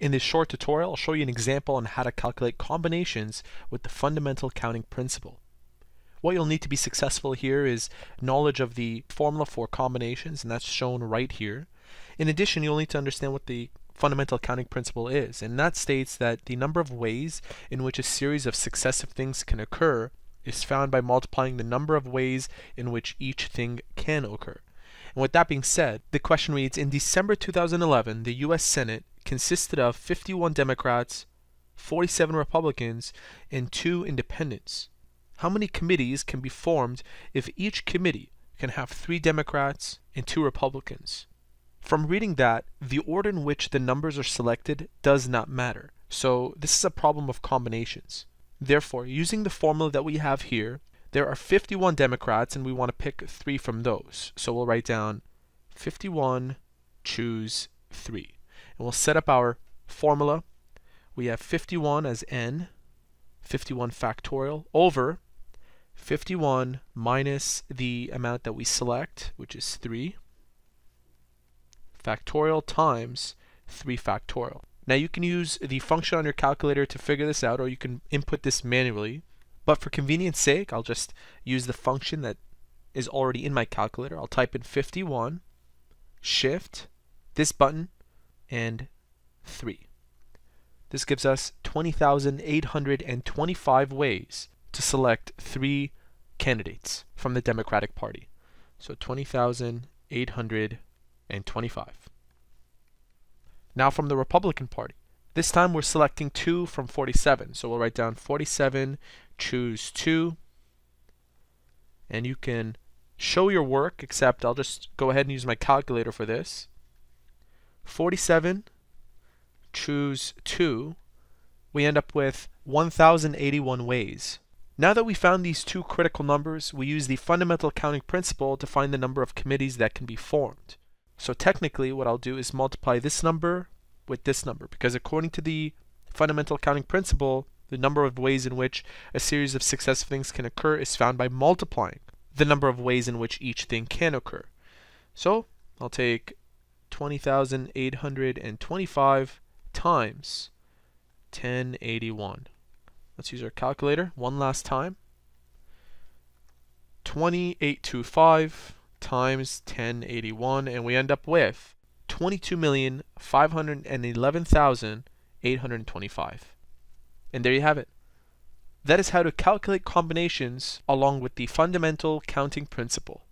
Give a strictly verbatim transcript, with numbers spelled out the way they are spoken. In this short tutorial, I'll show you an example on how to calculate combinations with the fundamental counting principle. What you'll need to be successful here is knowledge of the formula for combinations, and that's shown right here. In addition, you'll need to understand what the fundamental counting principle is, and that states that the number of ways in which a series of successive things can occur is found by multiplying the number of ways in which each thing can occur. And with that being said, the question reads, in December two thousand eleven, the U S Senate consisted of fifty-one Democrats, forty-seven Republicans, and two independents. How many committees can be formed if each committee can have three Democrats and two Republicans? From reading that, the order in which the numbers are selected does not matter. So this is a problem of combinations. Therefore, using the formula that we have here, there are fifty-one Democrats and we want to pick three from those. So we'll write down fifty-one, choose three. And we'll set up our formula. We have fifty-one as n, fifty-one factorial, over fifty-one minus the amount that we select, which is three, factorial times three factorial. Now you can use the function on your calculator to figure this out, or you can input this manually. But for convenience sake, I'll just use the function that is already in my calculator. I'll type in fifty-one, shift, this button, and three. This gives us twenty thousand eight hundred twenty-five ways to select three candidates from the Democratic Party. So twenty thousand eight hundred twenty-five. Now from the Republican Party. This time we're selecting two from forty-seven. So we'll write down forty-seven, choose two. And you can show your work, except I'll just go ahead and use my calculator for this. forty-seven, choose two, we end up with one thousand eighty-one ways. Now that we found these two critical numbers, we use the fundamental counting principle to find the number of committees that can be formed. So technically what I'll do is multiply this number with this number, because according to the fundamental counting principle, the number of ways in which a series of successive things can occur is found by multiplying the number of ways in which each thing can occur. So I'll take twenty thousand eight hundred twenty-five times ten eighty-one. Let's use our calculator one last time. twenty-eight twenty-five times ten eighty-one, and we end up with twenty-two million five hundred eleven thousand eight hundred twenty-five. And there you have it. That is how to calculate combinations along with the fundamental counting principle.